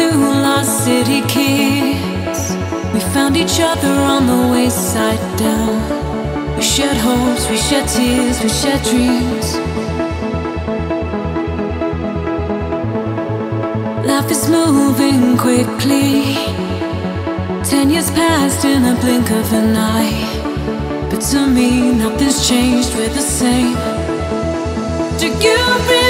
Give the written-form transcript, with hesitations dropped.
to lost city kids. We found each other on the way side down. We shared hopes, we shared tears, we shared dreams. Life is moving quickly. 10 years passed in a blink of an eye, but to me nothing's changed, we're the same. Do you really